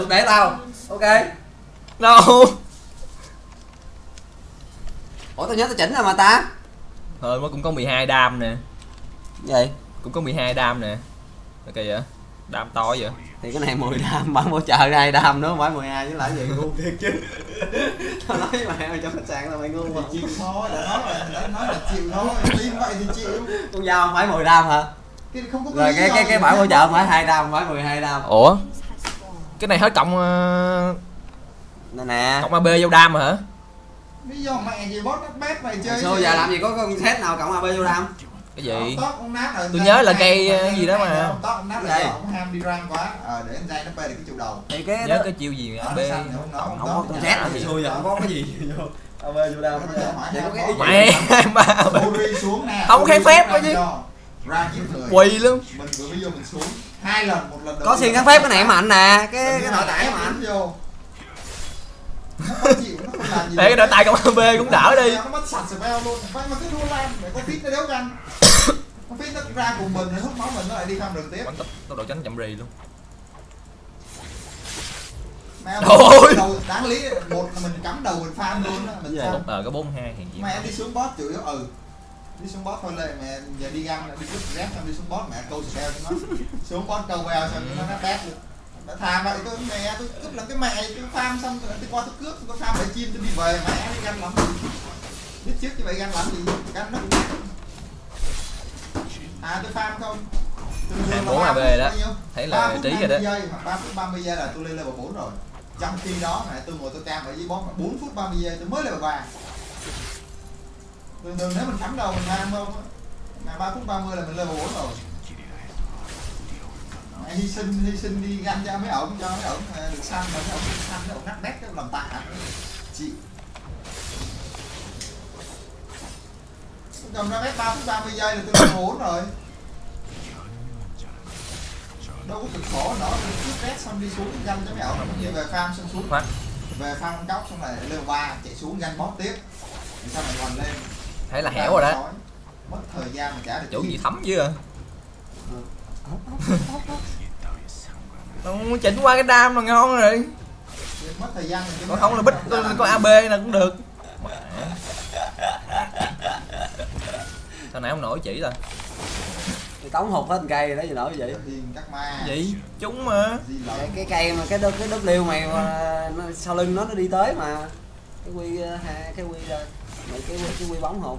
được để tao. Ok. Đâu. Ủa tao nhớ tao chỉnh rồi mà ta. Thôi nó cũng có 12 đam nè. Vậy? Cũng có 12 đam nè. Ok vậy. Đam to vậy. Thì cái này 10 đam, bán mỗi chợ 2 đam nữa, bán 12 chứ lại gì ngu thiệt chứ. Tao nói với mày ở trong khách sạn là mày ngu mà. Chịu khó đã nói là chịu khó, tin vậy thì chịu. Con dao không phải 10 đam hả? Cái không có rồi cái bãi mỗi chợ phải 2 đam, phải 12 đam. Ủa? Cái này hết cộng nè nè. Cộng AB vô đam hả? Lý do mày gì boss đất bét mày chơi. Xưa giờ làm gì có con set nào cộng AB vô đam. Cái gì? Tôi nhớ là cây gì đó mà. Đây. Ham đi ram quá. Để anh dây nó phê được cái chiều đầu. Thì cái nhớ cái chiêu gì AB. Không có con set thì xưa giờ không có cái gì vô. AB vô đam. Mày không khai phép quá chứ. Quỳ luôn. Mình vừa mới vô mình xuống. Hai lần, một lần có xuyên kháng phép cái này mạnh nè, cái nội tải mạnh. Để cái đỡ tay cộng AB cũng đỡ đi. Nó mất sạch spell luôn. Phải mà cứ đua lan để có fit nó đéo canh. Con fit nó ra cùng mình nó hút máu mình nó lại đi khăm đường tiếp. Tao độ tránh chậm rì luôn. Ôi đáng lý một là mình cắm đầu mình farm luôn á, mình farm. Có 42 hiện gì. Mày em đi xuống boss chủ yếu đi xuống boss thôi lên mẹ giờ đi găng đi cướp rep xong đi xuống boss mẹ câu spell cho nó. Xuống boss câu spell xong nó bát luôn. Đã thà vậy tôi mẹ tôi cướp làm cái mẹ tôi farm xong rồi tôi qua tôi cướp tôi farm lại chim tôi đi về mẹ nó gan lắm biết trước như vậy gan lắm thì gan nó à tôi farm không tôi muốn là về đó thấy là trí rồi đó 3 phút 30 giây là tôi lên level 4 rồi trong khi đó mẹ tôi ngồi tôi cam ở dưới boss 4 phút 30 giây tôi mới level 3 thường nếu mình thắng đầu mình ham không mà 3 phút 30 là mình level 4 rồi. Hy sinh đi ganh cho mấy ổng được xanh mà mấy ổng được xanh mấy ổng nát nét làm tạ chị cầm ra bét 3 phút 30 giây là tôi ngủ rồi đâu có cực khổ nữa tôi cướp rét xong đi xuống ganh cho mấy ổng rồi về farm xong xuống về farm con cóc xong lại level 3 chạy xuống ganh boss tiếp thì sao lại còn lên thấy là hẻo rồi đó mất thời gian mà trả được chủ gì thấm chứ à. Nó chỉnh qua cái đam là ngon rồi. Mất thời gian rồi. Còn không là bích có AB là cũng được. Sao nãy không nổi chỉ rồi. Tống hụt hết con cây đó gì nổi vậy. Gì? Chúng mà. Cái cây mà cái W mày mà sau lưng nó đi tới mà. Cái quy ha cái quy rồi. Mày cái quy bóng hụt.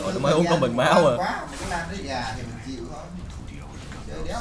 Rồi nó mới uống con bình máu rồi. Quá, mình cứ làm tới già thì mình chịu thôi. Chơi đéo.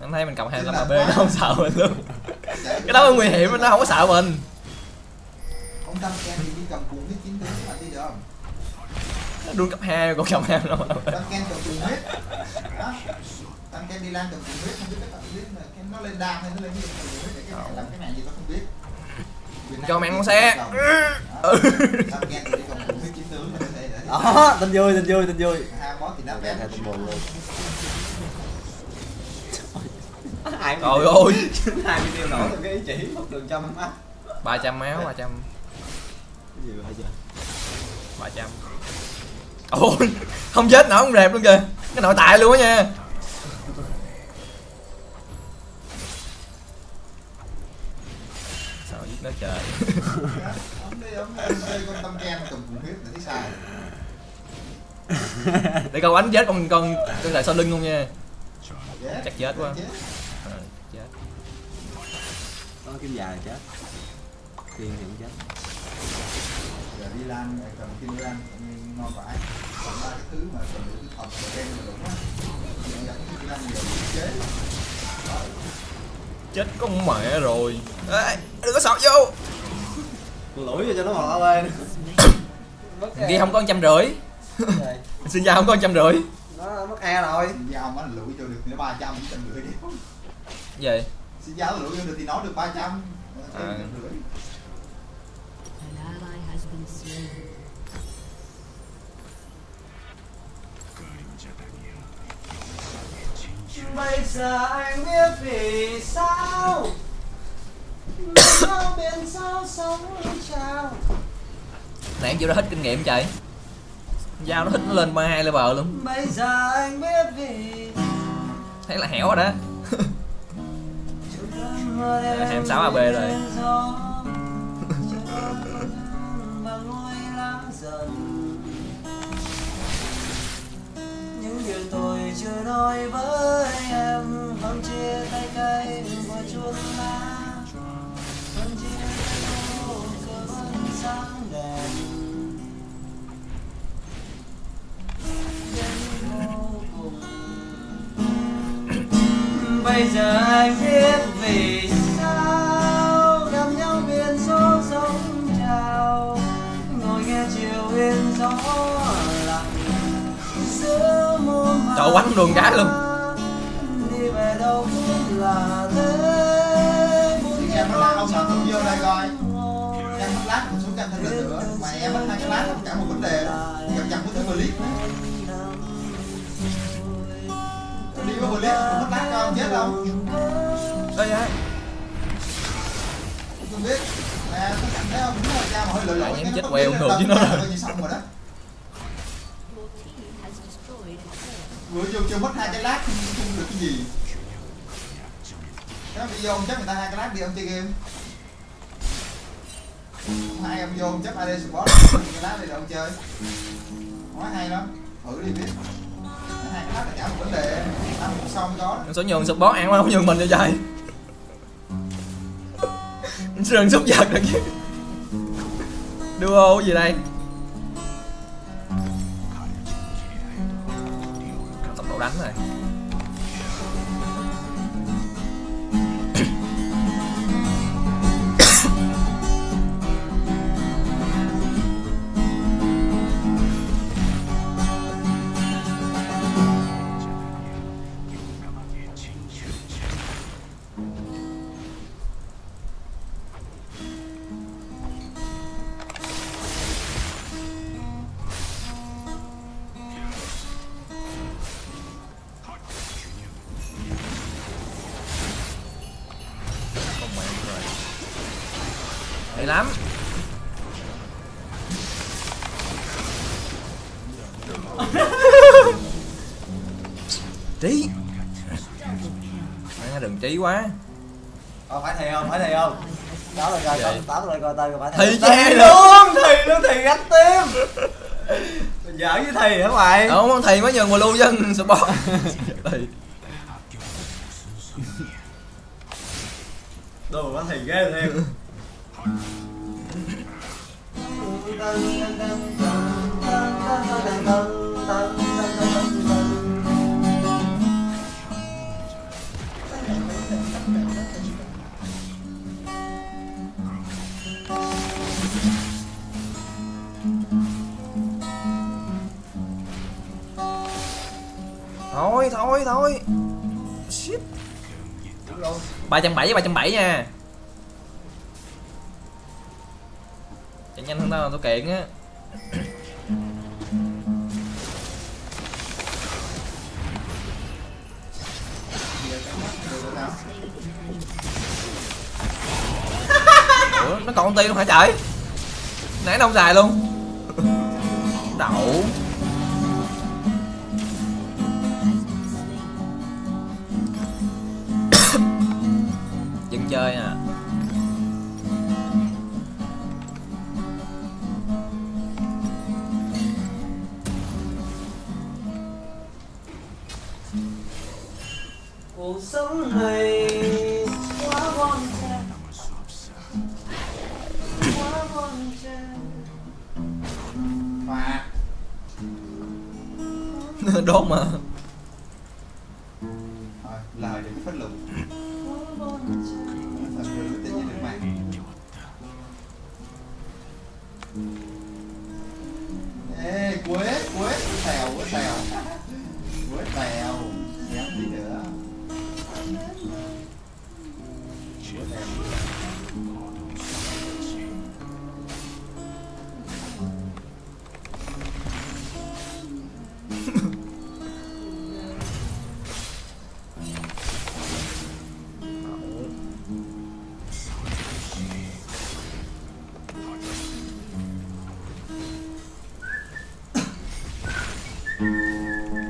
Anh thấy mình cầm 25 AB nó không sợ mình luôn. Cái đó nguy hiểm nó không có sợ mình. Ông tâm kem thì đi cầm cuốn cái 9 tướng mà đi được không? Nó đuôi cấp 2 còn cầm 2 đâu. Tâm kem cầm cuốn huyết. Đó. Tâm kem đi lan cầm cuốn huyết không biết cái cuốn huyết mà nó lên đam hay nó lên cái cuốn huyết để cái làm cái này gì tao không biết. Cho mẹ con xe. Ừ. Tâm kem thì đi cầm cuốn huyết 9 tướng mà đây đã. Đó, tin vui. Ha boss thì nó bét là tin buồn luôn. Trời ơi, 2 video nổi cái ý chỉ mất đường trăm á. 300 máu 300. Cái gì vậy giờ? 300. Ôi, không chết nữa không rẹp luôn kìa. Cái nội tại luôn á nha. Sao giết nó trời. Con tâm kem cầm cuốn huyết để sai. Để cậu đánh chết con lại sau lưng không nha. Chắc chết quá. Chết. Có kim dài là chết. Tiền thì cũng chết. Giờ đi lan cầm kim lan ngon vãi. Còn ba cái thứ mà cần được học và đem là đúng á. Giờ kim lan giờ chết. Chết con mẹ rồi. Ê, đừng có sọt vô. Lũi vô cho nó mọt lên. Ghi không có 150. Xin chào không có 150. Nó mất e rồi. Xin chào mà lũi cho được nữa 300 150 chứ. Vậy. Xin chào lũi vô được thì nói được 300. bây giờ anh biết vì sao bên sao sống chào. Nãy em chưa đã hết kinh nghiệm chạy. Dao nó hít nó lên 32 lên bờ luôn. Bây giờ anh biết vì thấy là hẻo rồi đó. Em 6 AB rồi. Những điều tôi chưa nói với em vẫn chia tay cây của chuông lá, vẫn chia tay cô cờ vẫn sáng đèn đến vô cùng. Bây giờ anh biết vì sao gặp nhau biển số sống trào, ngồi nghe chiều yên gió lặng giữa mùa màng. Trời quánh đường cá luôn. Đi về đâu cũng là thế. Thì em nó không sợ không vô đây coi. Em mất lát cũng xuống canh thêm lần nữa. Mà em mất 2 cái lát không chẳng một vấn đề đâu. Gặp chẳng có thể mà liếc. Đi có mà liếc mất lát coi không chết không. Đây vậy. Tôi biết. Mà có chẳng thấy không? Đúng là cha mà hơi lợi lộn. Em chết quèo không được chứ nó rồi. Xong rồi đó. Vừa vô chưa mất 2 cái lát không chung được cái gì. Chắc đi vô chắc người ta 2 cái lát đi ông chơi game. Hai ông vô chắc AD support 2 cái lát đi rồi ông chơi. Nói hay lắm, thử đi biết. 2 cái lát là cả một vấn đề, ăn cũng xong đó. Số nhường support ăn không nhường mình cho trời. Rừng xúc giật được chứ. Duo gì đây? Đánh rồi. Lắm. Trí. Má đừng trí quá. Phải thì không? Phải thì không? Đó rồi coi, tám rồi coi tay phải thì. Thì che luôn, thì luôn thì gánh tim. Mình giỡn với thầy hả mày? Không con thầy mới nhường mà lưu dân support. Đồ quá thầy ghê rồi em. Thôi. Shit. 370 nha. Chạy nhanh hơn tao là tao kiện á. Ủa, nó còn công ty luôn hả trời? Nãy nó không xài luôn. Đậu. Dân chơi à. Cuộc sống này quá bon chen, quá bon chen. Mà đốt mà. Thôi, lời đừng phết lục. Quá bon chen. Thật sự tin với được mày. Ê, quế, tèo. Quế tèo, dám đi nữa.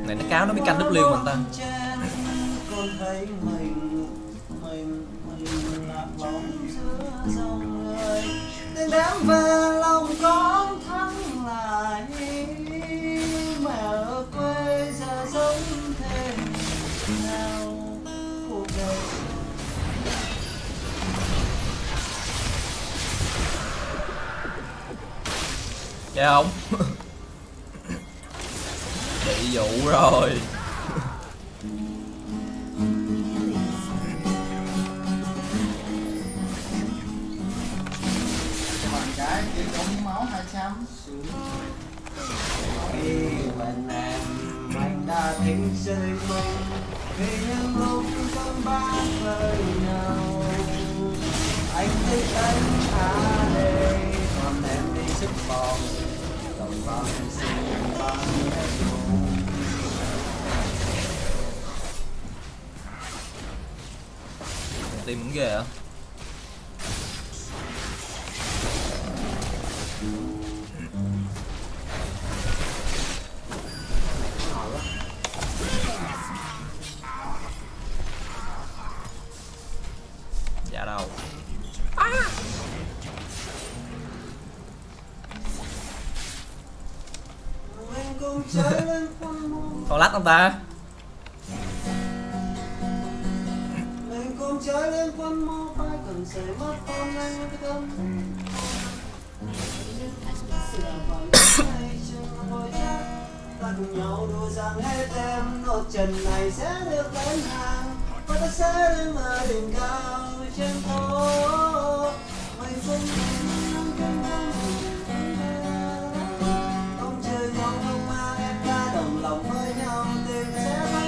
này nó cáo nó mới canh W mình ta. Đám về lòng con thắng lại mẹ ở quê giờ giống thêm nào cuộc đời. Dạ không bị dụ rồi. Tìm cũng ghê hả? Dạ đâu à. Còn lách không ta? Ta cùng nhau đùa rằng hết em nốt trần này sẽ được đến hàng và ta sẽ đứng ở đỉnh cao trên phố mình cũng không chơi nhau không mà em ta đồng lòng với nhau tìm sẽ mất.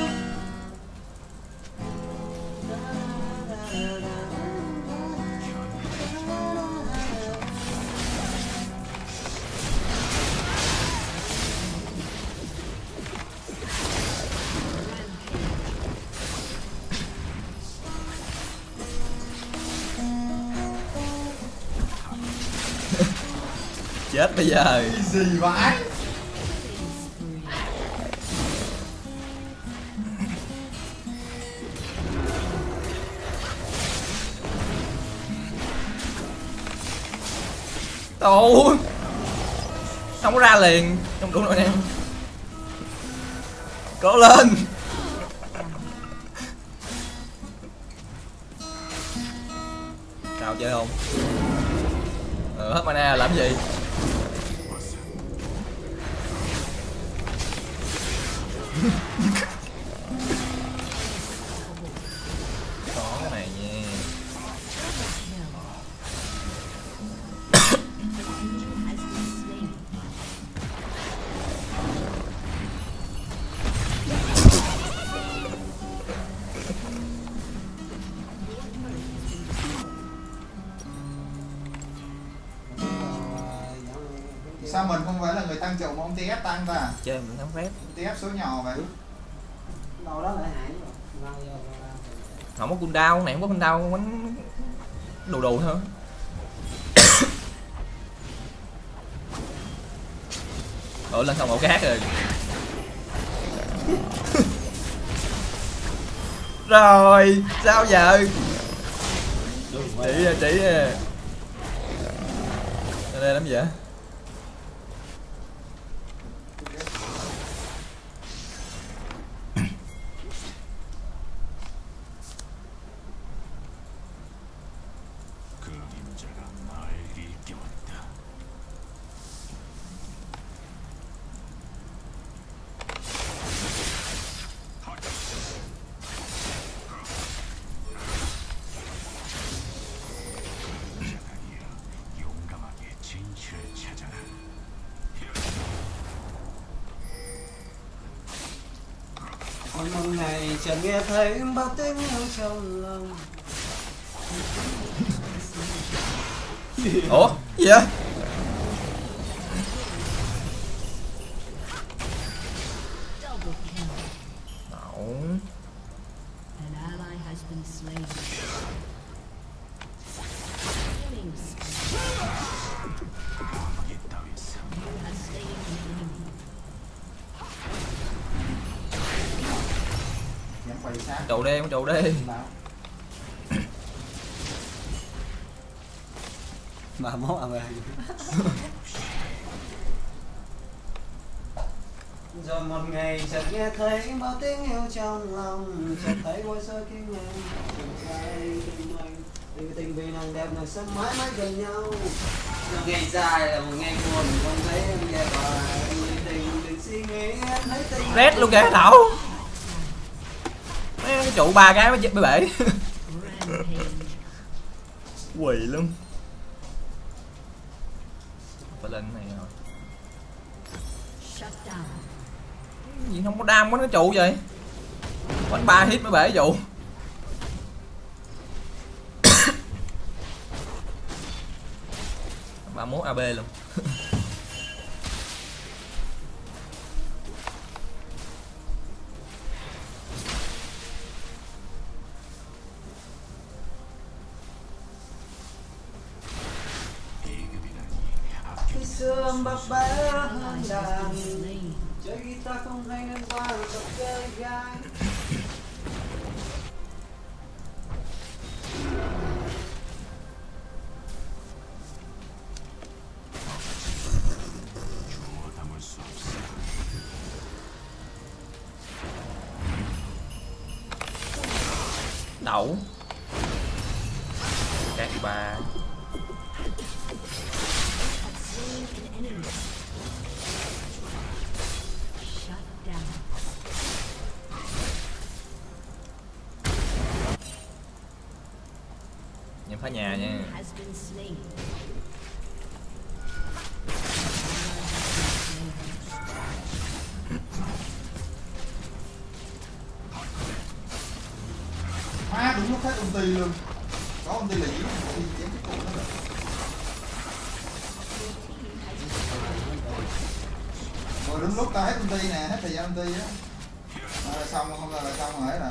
Chết bây giờ gì vậy? Tụi không có ra liền trong đủ nồi em. Cố lên. Sao chơi không? Hết mana làm gì? Có cái này nha. Sao mình không phải là người tăng trưởng mà ông TF tăng ta? Chơi mình không phép. TF số nhỏ vậy. Đầu đó lại hại rồi. Không có cooldown, này không có cooldown, bánh đồ đồ thôi. Ủa lên xong mẫu khác rồi. Rồi, sao giờ? Chỉ đây làm gì vậy? Hôm nay chẳng nghe thấy ba tiếng ở trong lòng. Ủa? Gì vậy? Trụ đi, trụ đi. Mà mốt ăn rồi. Rồi một ngày chợt nghe thấy bao tiếng yêu trong lòng, chợt thấy vui sôi khi nghe tình vì nàng đẹp nàng sẽ mãi mãi gần nhau. Một ngày dài là một ngày buồn, con thấy em đẹp và tình đừng suy nghĩ thấy tình. Rét luôn kìa Thảo. Mấy trụ ba cái mới bể. Quỳ luôn. Phải lên này rồi. Gì không có đam quá nó trụ vậy. Bánh 3 hit mới bể trụ. Bà muốn AB luôn. Bắp bá hơn đàn, chơi guitar không hay nên qua tập chơi gái. Đậu các bà. Nhắm phá nhà nha. Má đúng lúc hết công ty luôn. Có công ty là gì? Công ty chém cái cục đó rồi. Rồi đúng lúc ta hết công ty nè, hết thời gian công ty á. Là xong không là xong rồi hết rồi.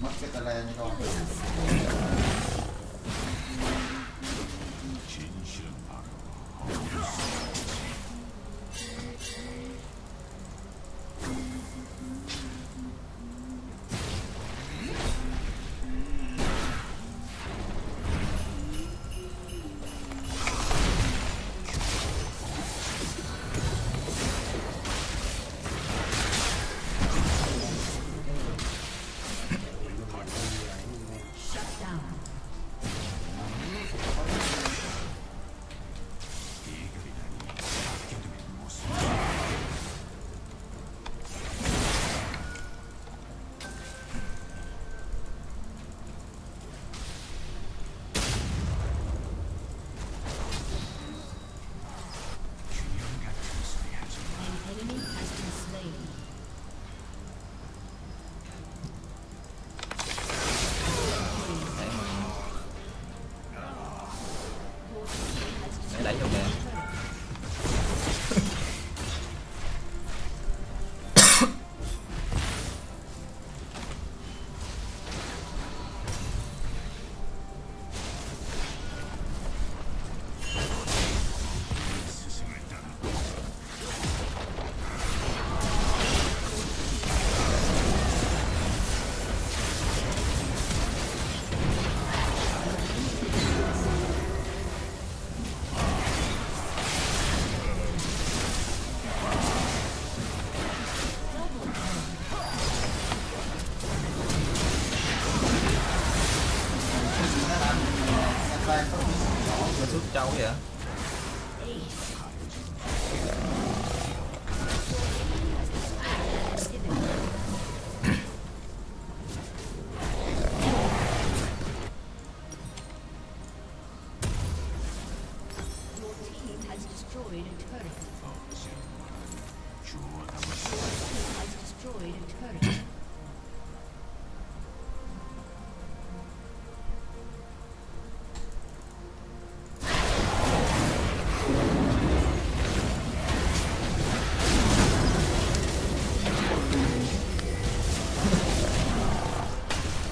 Mất cái tà le nha con. Cháu vậy?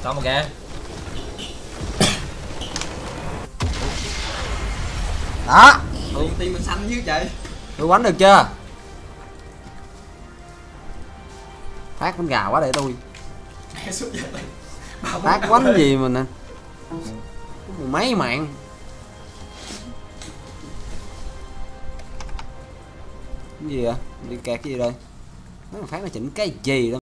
Xong rồi kìa. Đó. Tim mình xanh chứ trời. Tôi quánh được chưa? Phát bánh gà quá để tôi. Phát quánh gì mình nè. Mấy mạng. Cái gì vậy? Đi kẹt cái gì đây? Nó Phát nó chỉnh cái gì đâu.